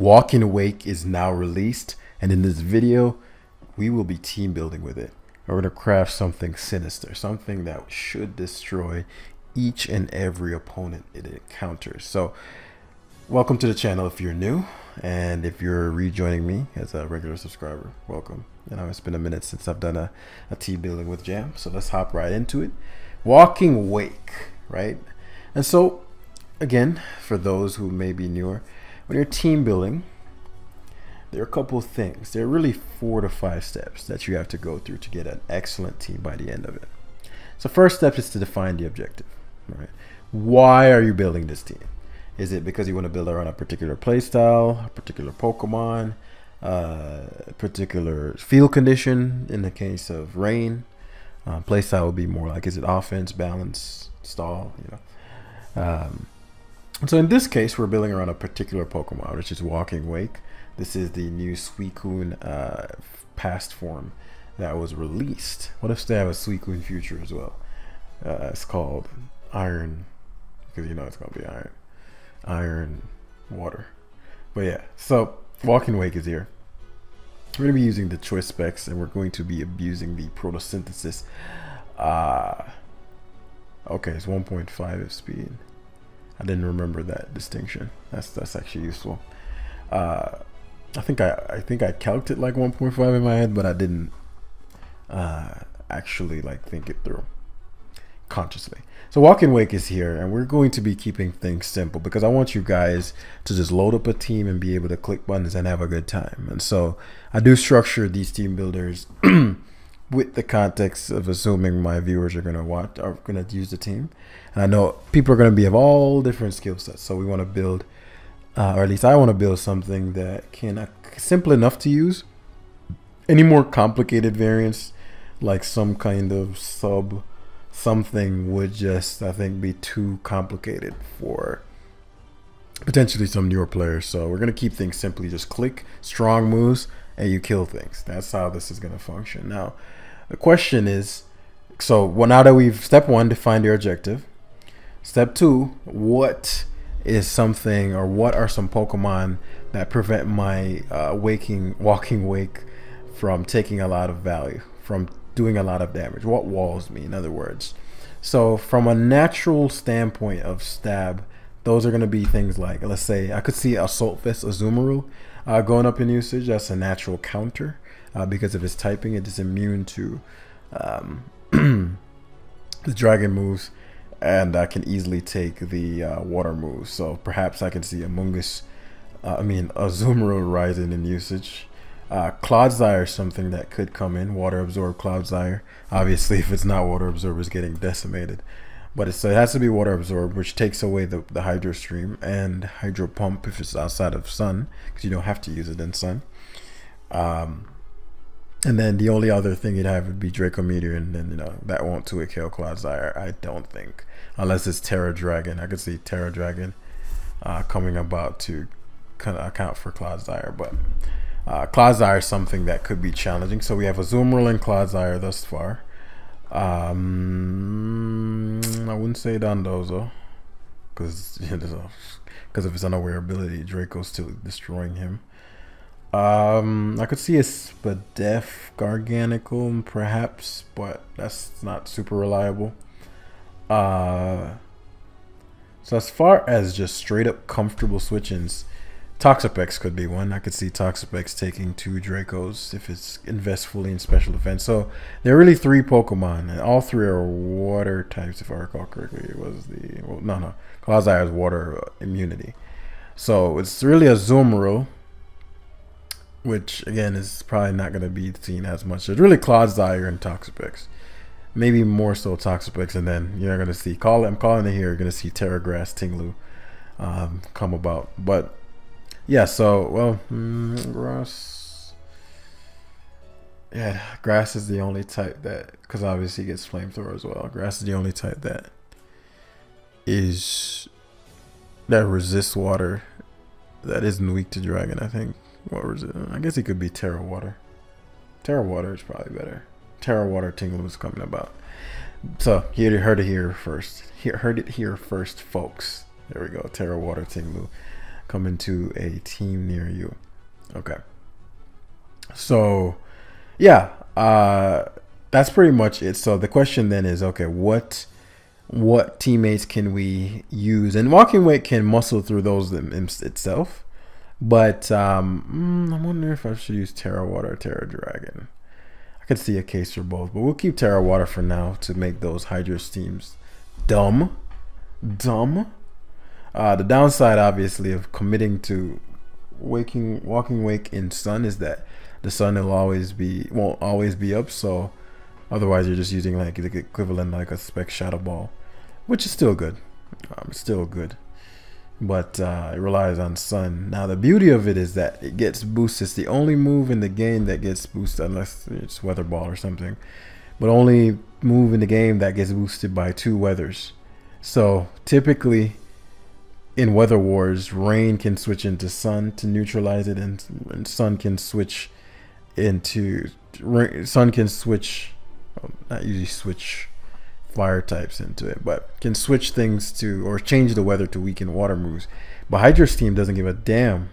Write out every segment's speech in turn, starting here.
Walking Wake is now released, and in this video, we will be team building with it. We're going to craft something sinister, something that should destroy each and every opponent it encounters. So, welcome to the channel if you're new, and if you're rejoining me as a regular subscriber, welcome. You know, it's been a minute since I've done a team building with Jam, so let's hop right into it. Walking Wake, right? And so, again, for those who may be newer, when you're team building, there are a couple of things. There are really 4 to 5 steps that you have to go through to get an excellent team by the end of it. So first step is to define the objective. Right? Why are you building this team? Is it because you want to build around a particular playstyle, a particular Pokemon, a particular field condition? In the case of rain, playstyle would be more like, is it offense, balance, stall? You know. So in this case, we're building around a particular Pokemon, which is Walking Wake. This is the new Suicune past form that was released. What if they have a Suicune future as well? It's called Iron, because you know it's going to be Iron Water. But yeah, so Walking Wake is here. We're going to be using the Choice Specs, and we're going to be abusing the Protosynthesis. Okay, it's 1.5 of speed. I didn't remember that distinction. That's actually useful. I think I calced it like 1.5 in my head, but I didn't actually like think it through consciously. So Walking Wake is here, and we're going to be keeping things simple because I want you guys to just load up a team and be able to click buttons and have a good time. And so I do structure these team builders with the context of assuming my viewers are going to watch, are going to use the team, and I know people are going to be of all different skill sets. So we want to build, or at least I want to build something that can simple enough to use. Any more complicated variants, like some kind of sub something, would just, I think, be too complicated for potentially some newer players. So we're going to keep things simply. Just click strong moves and you kill things. That's how this is going to function. Now, the question is, so well, now that we've, step one, defined your objective. Step two, what is something, or what are some Pokemon that prevent my Walking Wake from taking a lot of value, from doing a lot of damage? What walls me, in other words? So from a natural standpoint of stab, those are going to be things like, let's say, I could see Assault Fist Azumarill going up in usage. That's a natural counter because of its typing. It is immune to the dragon moves, and I can easily take the water moves. So perhaps I can see Azumarill rising in usage. Clodsire is something that could come in. Water Absorb Clodsire. Obviously, if it's not Water Absorb, it's getting decimated. But it's, so it has to be Water Absorb, which takes away the Hydro Stream and Hydro Pump if it's outside of Sun, because you don't have to use it in Sun. And then the only other thing you'd have would be Draco Meteor, and then, you know, that won't 2-hit kill Clodsire, I don't think. Unless it's Terra Dragon. I could see Terra Dragon coming about to kind of account for Clodsire, but Clodsire is something that could be challenging. So we have Azumarill and Clodsire thus far. I wouldn't say Dondozo, because of his unaware ability, Draco's still destroying him. I could see a Spadef Garganacl, perhaps, but that's not super reliable. So as far as just straight up comfortable switch-ins, Toxapex could be one. I could see Toxapex taking 2 Dracos if it's invest fully in special defense. So there are really 3 Pokemon, and all 3 are water types, if I recall correctly. It was the, well, no, Clodsire has water immunity. So it's really Azumarill, which again is probably not going to be seen as much. It's really Clodsire and Toxapex, maybe more so Toxapex, and then you're going to see, I'm calling it here, you're going to see Terra Grass Tinglu come about. But yeah, so, well, grass. Yeah, grass is the only type that, because obviously it gets flamethrower as well. Grass is the only type that resists water, that isn't weak to dragon, I think. What was it? I guess it could be Terra Water. Terra Water is probably better. Terra Water Tingle is coming about. So you heard it here first. Folks. There we go. Terra Water Tinglu. come into a team near you. Okay. So yeah, that's pretty much it. So the question then is, okay, what teammates can we use? And Walking Wake can muscle through those itself. But I'm wondering if I should use Terra Water or Terra Dragon. I could see a case for both, but we'll keep Terra Water for now to make those Hydro Steams dumb. The downside, obviously, of committing to Walking Wake in sun is that the sun won't always be up, so otherwise you're just using like the equivalent like a Spec Shadow Ball, which is still good. Still good, but it relies on sun. Now the beauty of it is that it gets boosted. It's the only move in the game that gets boosted, unless it's Weather Ball or something, but only move in the game that gets boosted by 2 weathers. So typically in Weather Wars, rain can switch into sun to neutralize it, and sun can switch into rain. Sun can switch, well, not usually switch fire types into it, but can switch things to, or change the weather to weaken water moves. But Hydro Steam doesn't give a damn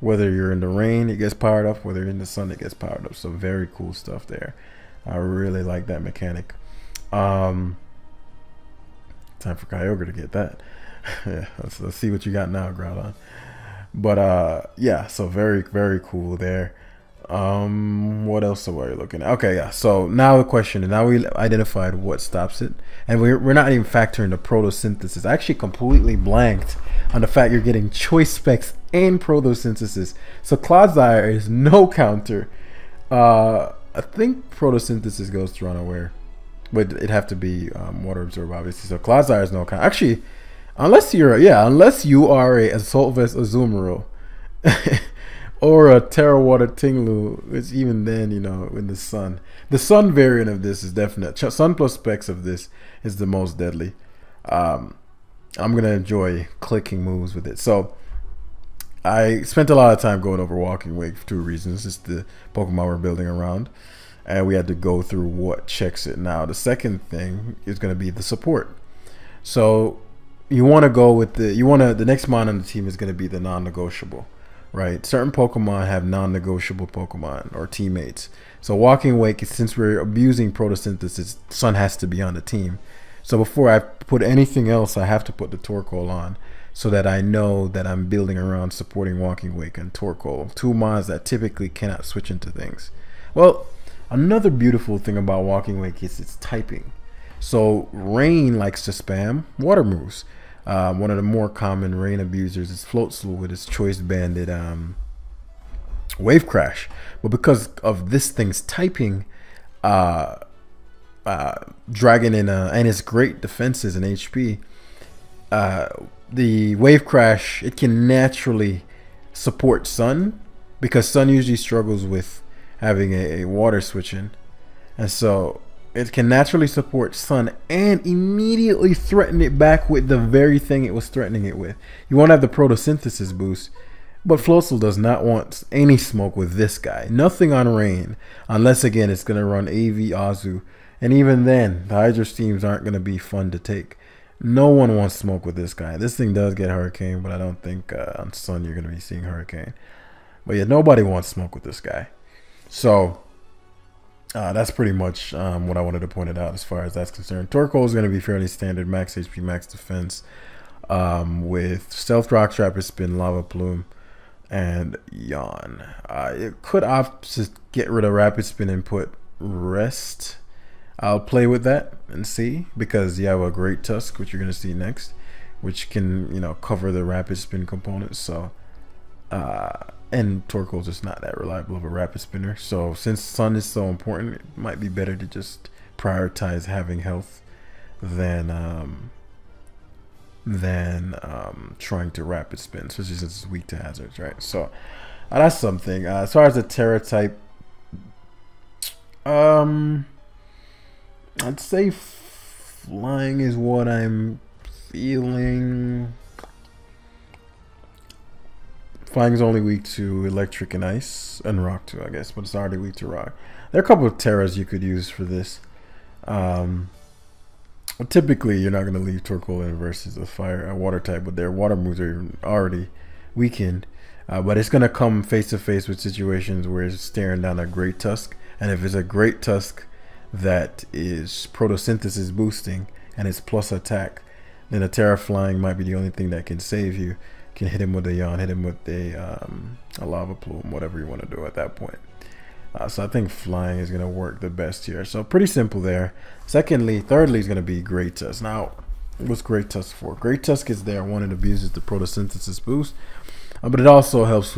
whether you're in the rain, it gets powered up, whether you're in the sun, it gets powered up. So very cool stuff there. I really like that mechanic. Time for Kyogre to get that. Yeah, let's see what you got now, Groudon. But yeah, so very, very cool there. What else are we looking at? Okay, yeah, so now the question, and now we identified what stops it, and we're not even factoring the Protosynthesis. I actually completely blanked on the fact you're getting Choice Specs and Protosynthesis. So Clodsire is no counter. I think Protosynthesis goes through Unaware, but it'd have to be Water Absorb, obviously. So Clodsire is no counter. Actually, unless you are a Assault Vest Azumarill or a Terra Water Tinglu, which even then, you know, in the sun variant of this is definite. Sun plus Specs of this is the most deadly. I'm gonna enjoy clicking moves with it. So I spent a lot of time going over Walking Wake for 2 reasons. It's the Pokemon we're building around, and we had to go through what checks it. Now the second thing is gonna be the support. So you want to go with the next mon on the team is going to be the non-negotiable, right? Certain Pokemon have non-negotiable Pokemon or teammates. So Walking Wake, since we're abusing Protosynthesis, sun has to be on the team. So before I put anything else, I have to put the Torkoal on so that I know that I'm building around supporting Walking Wake and Torkoal, 2 mons that typically cannot switch into things. Well, another beautiful thing about Walking Wake is its typing. So rain likes to spam water moves. One of the more common rain abusers is Floatzel with his Choice Banded Wave Crash. But because of this thing's typing, Dragon and its great defenses and HP, the Wave Crash, it can naturally support sun, because sun usually struggles with having a water switch in. And so it can naturally support sun and immediately threaten it back with the very thing it was threatening it with. You won't have the Protosynthesis boost, but Floatzel does not want any smoke with this guy. Nothing on rain, unless again it's going to run AV Azu, and even then the Hydro Steams aren't going to be fun to take. No one wants smoke with this guy. This thing does get Hurricane, but I don't think on sun you're going to be seeing Hurricane. But yeah, nobody wants smoke with this guy. So that's pretty much what I wanted to point it out as far as that's concerned. Torkoal is going to be fairly standard, max HP, max defense, with Stealth Rock, Rapid Spin, Lava Plume, and Yawn. It could opt to get rid of Rapid Spin and put Rest. I'll play with that and see, because you have a Great Tusk, which you're going to see next, which can, you know, cover the Rapid Spin component. So and Torkoal's just not that reliable of a rapid spinner. So since sun is so important, it might be better to just prioritize having health than trying to rapid spin, especially since it's weak to hazards, right? So that's something. As far as the Terra type, I'd say flying is what I'm feeling. Flying is only weak to electric and ice, and rock too, I guess, but it's already weak to rock. There are a couple of Terras you could use for this. Typically, you're not going to leave Torkoal in versus a water type, but their water moves are already weakened, but it's going to come face to face with situations where it's staring down a Great Tusk, and if it's a Great Tusk that is Protosynthesis boosting and it's plus attack, then a Terra Flying might be the only thing that can save you. Can hit him with a Yawn, hit him with a Lava Plume, whatever you want to do at that point. So I think Flying is going to work the best here. So pretty simple there. Secondly, thirdly is going to be Great Tusk. Now, what's Great Tusk for? Great Tusk is there. One, it abuses the Protosynthesis boost, but it also helps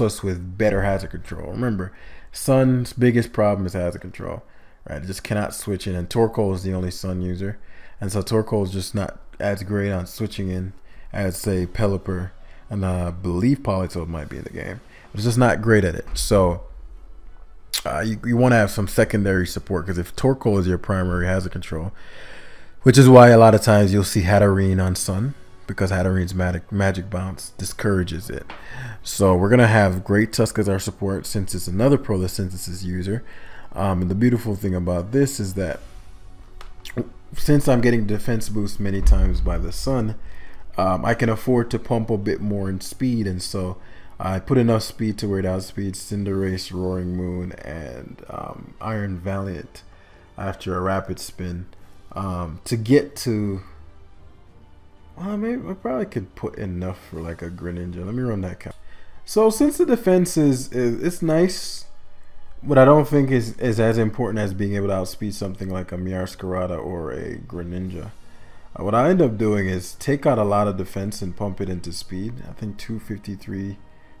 us with better hazard control. Remember, Sun's biggest problem is hazard control. Right? It just cannot switch in, and Torkoal is the only Sun user, and so Torkoal is just not as great on switching in as, say, Pelipper, and I believe Politoed might be in the game. It's just not great at it. So you want to have some secondary support, because if Torkoal is your primary hazard control, which is why a lot of times you'll see Hatterene on Sun, because Hatterene's magic bounce discourages it. So we're going to have Great Tusk as our support, since it's another Protosynthesis user. And the beautiful thing about this is that since I'm getting defense boost many times by the Sun, I can afford to pump a bit more in speed, and so I put enough speed to where it outspeeds Cinderace, Roaring Moon, and Iron Valiant after a Rapid Spin to get to. Well, maybe I probably could put enough for like a Greninja. Let me run that count. So since the defense is it's nice, but I don't think is as important as being able to outspeed something like a Meowscarada or a Greninja. What I end up doing is take out a lot of defense and pump it into speed. I think 253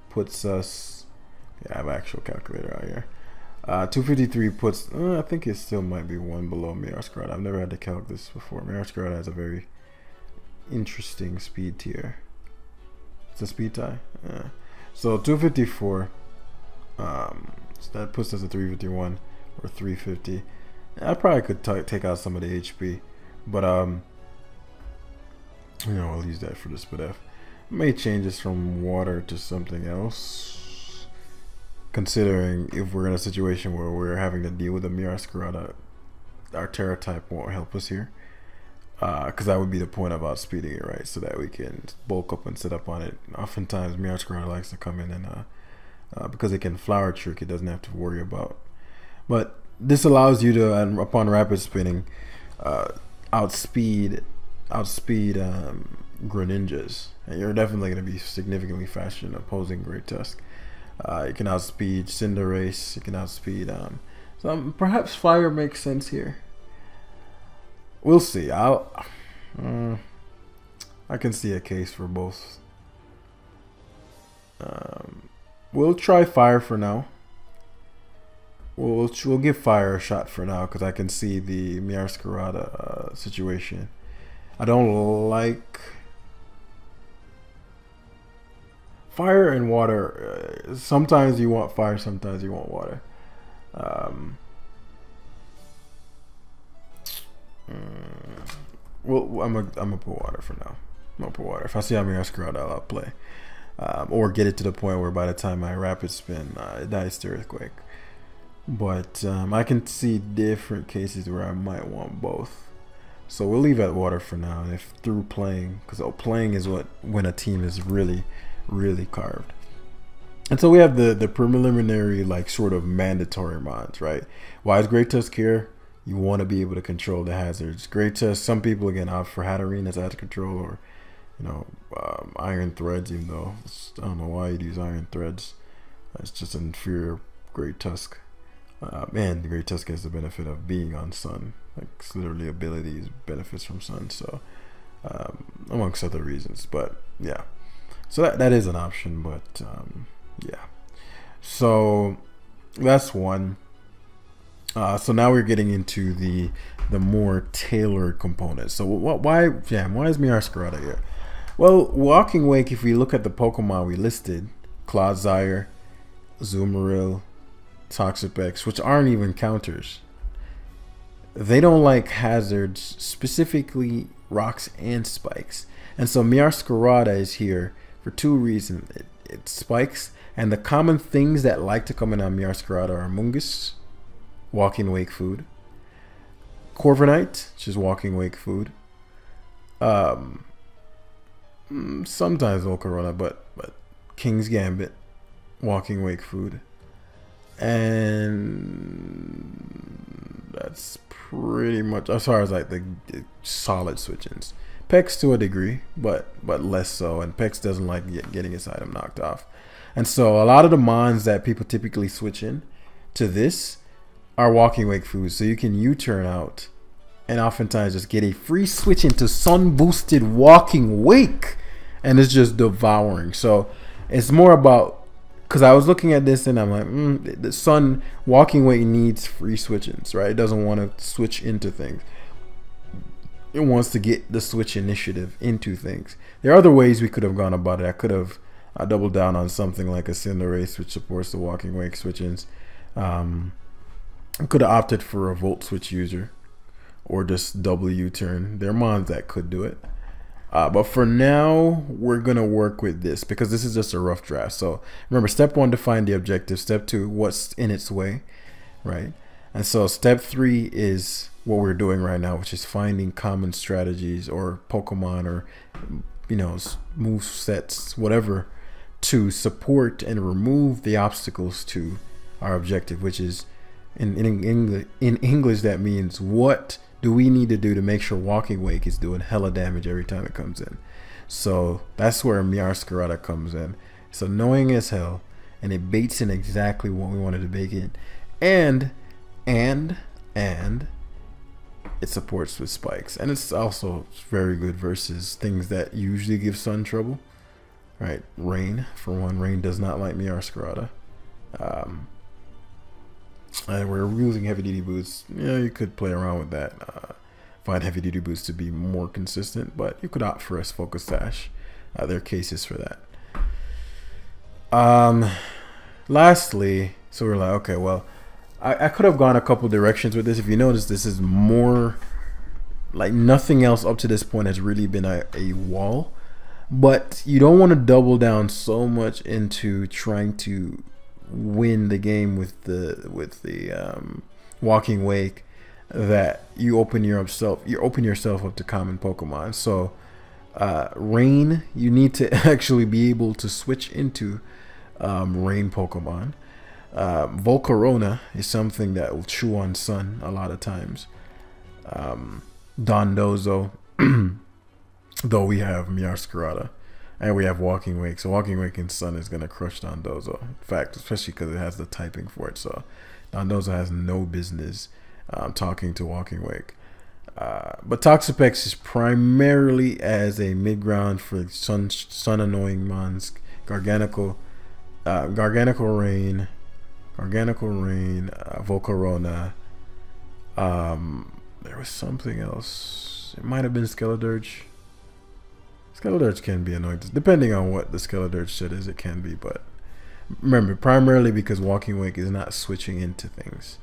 puts us, yeah, I have an actual calculator out here. 253 puts, I think it still might be one below Meowscarada. I've never had to calc this before. Meowscarada has a very interesting speed tier. It's a speed tie. So 254, so that puts us at 351 or 350. I probably could take out some of the HP, but you know, I'll use that for the split F. May change this from water to something else, considering if we're in a situation where we're having to deal with a Meowscarada, our Terra type won't help us here, because that would be the point of outspeeding it, right? So that we can bulk up and sit up on it. Oftentimes Meowscarada likes to come in and because it can flower trick, it doesn't have to worry about. But this allows you to, and upon rapid spinning, outspeed Greninjas, and you're definitely going to be significantly faster than opposing Great Tusk. You can outspeed Cinderace, you can outspeed so perhaps fire makes sense here. We'll see. I can see a case for both. We'll try fire for now. We'll give fire a shot for now, because I can see the Meowscarada situation. I don't like fire and water. Sometimes you want fire, sometimes you want water. Well, I'm gonna put water for now. I'm gonna put water. If I see I'm gonna screw out, I'll play, or get it to the point where by the time I rapid spin, it dies to Earthquake. But I can see different cases where I might want both. So we'll leave at water for now, and if through playing, because playing is what when a team is really, really carved. And so we have the preliminary, like, sort of mandatory mods, right? Why is Great Tusk here? You want to be able to control the hazards. Great Tusk. Some people again opt for Hatterene as hazard control, or you know, Iron Threads. Even though I don't know why you'd use Iron Threads. It's just an inferior Great Tusk. And the Great Tusk has the benefit of being on Sun. Like, it's literally abilities benefits from Sun, so amongst other reasons. But yeah, so that is an option. But yeah, so that's one. So now we're getting into the more tailored components. So why is Meowscarada here? Well, Walking Wake, if we look at the Pokemon we listed, Clodsire, Azumarill, Toxapex, which aren't even counters. They don't like hazards, specifically rocks and spikes. And so Meowscarada is here for two reasons. It spikes, and the common things that like to come in on Meowscarada are Mungus, Walking Wake food, Corviknight, which is Walking Wake food, sometimes Volcarona, but King's Gambit, Walking Wake food, and that's pretty much as far as like the solid switch-ins. Pex to a degree, but less so, and Pex doesn't like getting his item knocked off. And so a lot of the mons that people typically switch in to this are Walking Wake food, so you can U-turn out and oftentimes just get a free switch into sun boosted Walking Wake, and it's just devouring. So it's more about, because I was looking at this and I'm like, the sun Walking Wake needs free switch-ins, right? It doesn't want to switch into things. It wants to get the switch initiative into things. There are other ways we could have gone about it. I could have doubled down on something like a Cinderace, which supports the Walking Wake switch-ins. I could have opted for a Volt Switch user, or just double U-turn. There are mons that could do it. But for now, we're going to work with this because this is just a rough draft. So remember, step one, define the objective. Step two, what's in its way, right? And so step three is what we're doing right now, which is finding common strategies or Pokemon or, you know, move sets, whatever, to support and remove the obstacles to our objective, which is in English, that means what do we need to do to make sure Walking Wake is doing hella damage every time it comes in. So that's where Meowscarada comes in. It's annoying as hell, and it baits in exactly what we wanted to bake in, and it supports with spikes, and it's also very good versus things that usually give sun trouble, right? Rain, for one. Rain does not like Meowscarada. And we're using heavy duty boots. Yeah, you could play around with that. Find heavy duty boots to be more consistent, but you could opt for a focus sash. There are cases for that. Lastly, so we're like, okay, well, I could have gone a couple directions with this. If you notice, this is more like nothing else up to this point has really been a wall, but you don't want to double down so much into trying to win the game with the Walking Wake that you open yourself up to common Pokemon. So Rain, you need to actually be able to switch into Rain Pokemon. Volcarona is something that will chew on sun a lot of times. Dondozo, though we have Meowscarada. And we have Walking Wake, so Walking Wake and sun is going to crush Dondozo. In fact, especially because it has the typing for it, so Dondozo has no business talking to Walking Wake. But Toxapex is primarily as a mid-ground for sun annoying mons. Garganacl Rain, Volcarona. There was something else. It might have been Skeledirge. Skeledirge can be annoying, depending on what the Skeledirge set is. It can be, but remember, primarily because Walking Wake is not switching into things.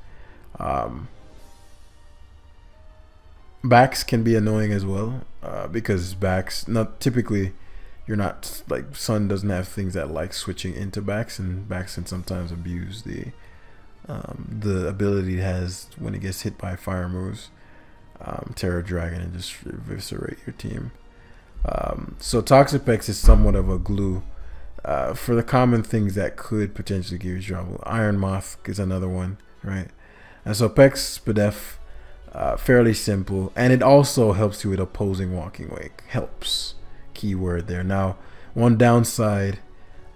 Backs can be annoying as well, because backs, not typically, you're not like sun doesn't have things that like switching into backs, and backs can sometimes abuse the ability it has when it gets hit by fire moves, Terra Dragon, and just eviscerate your team. So Toxapex is somewhat of a glue for the common things that could potentially give you trouble. Iron Moth is another one, right? And so Pex, Spadef, fairly simple, and it also helps you with opposing Walking Wake. Helps, keyword there. Now, one downside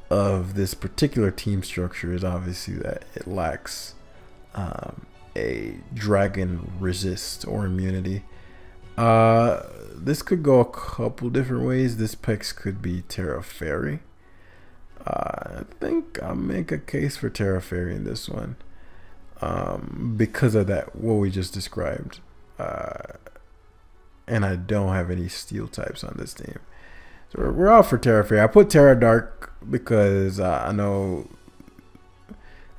of this particular team structure is obviously that it lacks a dragon resist or immunity. This could go a couple different ways. This Pex could be Terra Fairy. I think I'll make a case for Terra Fairy in this one because of that, what we just described. And I don't have any steel types on this team, so we're out for Terra Fairy. I put Terra Dark because I know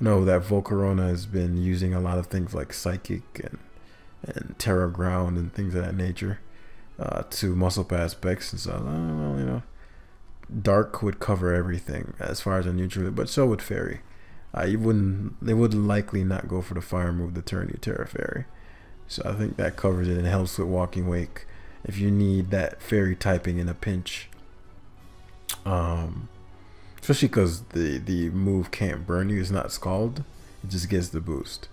that Volcarona has been using a lot of things like Psychic and Terra Ground and things of that nature to muscle past Pex, and so well, you know, Dark would cover everything as far as a neutral, but so would Fairy. They would likely not go for the fire move the turn you Terra Fairy, so I think that covers it and helps with Walking Wake if you need that Fairy typing in a pinch. Especially because the move can't burn you. It's not scald. It just gets the boost.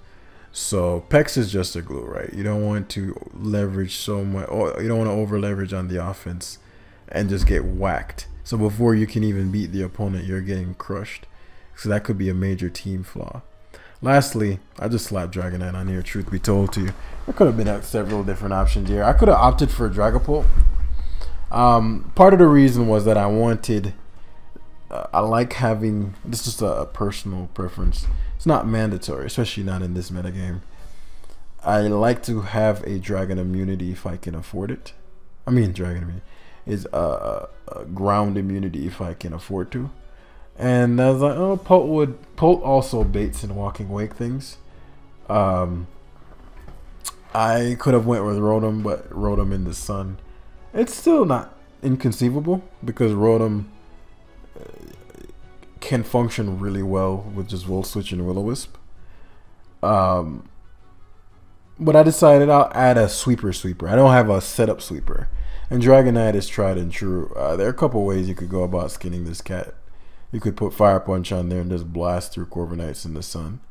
So Pex is just a glue, right? You don't want to leverage so much, or you don't want to over leverage on the offense and just get whacked. So before you can even beat the opponent, you're getting crushed. So that could be a major team flaw. Lastly, I just slapped Dragonite on here, truth be told to you. I could have been at several different options here. I could have opted for Dragapult. Part of the reason was that I wanted, I like having, this is a personal preference. It's not mandatory, especially not in this metagame. I like to have a dragon immunity if I can afford it. I mean, dragon immunity is a ground immunity if I can afford to. And I was like, oh, Polt also baits in Walking Wake things. I could have went with Rotom, but Rotom in the sun. It's still not inconceivable because Rotom can function really well with just Volt Switch and Will-O-Wisp. But I decided I'll add a sweeper. I don't have a setup sweeper. And Dragonite is tried and true. There are a couple ways you could go about skinning this cat. You could put Fire Punch on there and just blast through Corviknights in the sun.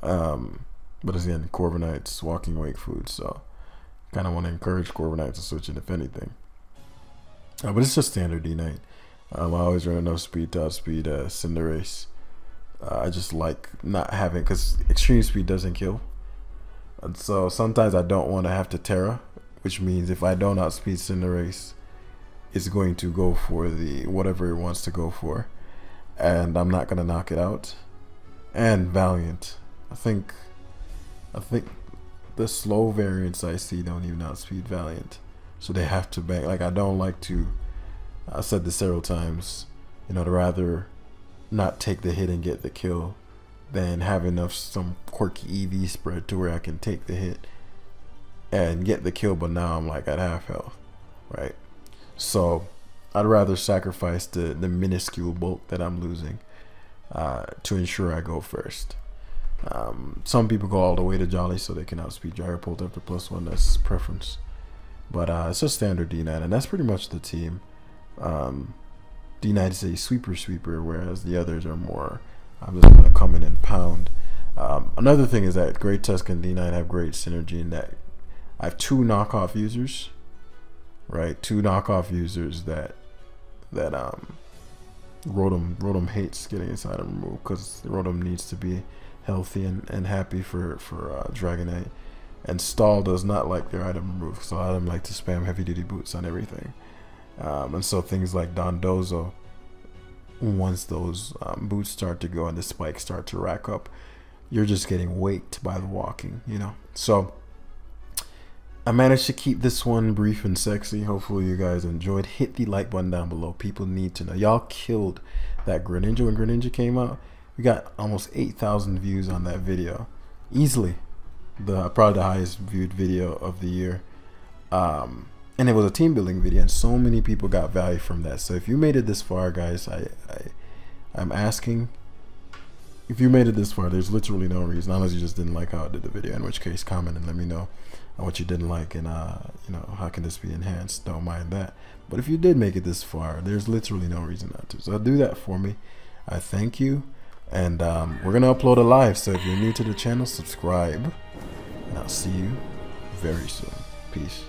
But again, Corviknight's Walking Wake food, so kind of want to encourage Corviknight to switch in if anything. But it's just standard D-Knight. I always run enough speed to outspeed Cinderace. I just like not having, because extreme speed doesn't kill. And so sometimes I don't want to have to Terra, which means if I don't outspeed Cinderace, it's going to go for the whatever it wants to go for. And I'm not gonna knock it out. And Valiant, I think the slow variants I see don't even outspeed Valiant, so they have to bang. Like, I don't like to, I said this several times, you know, to rather not take the hit and get the kill than have enough some quirky EV spread to where I can take the hit and get the kill, but now I'm like at half health, right? So I'd rather sacrifice the minuscule bulk that I'm losing to ensure I go first. Some people go all the way to Jolly so they can outspeed Dragapult after +1. That's preference. But it's just standard D-Knight, and that's pretty much the team. D-Knight is a sweeper, whereas the others are more, I'm just going to come in and pound. Another thing is that Great Tusk and D-Knight have great synergy in that I have two knockoff users, right? Two knockoff users that Rotom hates getting inside and removed, because Rotom needs to be healthy and happy for Dragonite, and Stall does not like their item removed, so I like to spam heavy duty boots on everything, and so things like Dondozo, once those boots start to go and the spikes start to rack up, you're just getting waked by the walking, you know. So I managed to keep this one brief and sexy. Hopefully you guys enjoyed. Hit the like button down below. People need to know. Y'all killed that Greninja when Greninja came out. We got almost 8,000 views on that video. Easily. Probably the highest viewed video of the year. And it was a team building video, and so many people got value from that. So if you made it this far, guys, I'm asking, if you made it this far, there's literally no reason, unless you just didn't like how I did the video, in which case comment and let me know what you didn't like, and you know, how can this be enhanced. Don't mind that. But if you did make it this far, there's literally no reason not to, so do that for me. I thank you, and we're gonna upload a live, so if you're new to the channel, subscribe, and I'll see you very soon. Peace.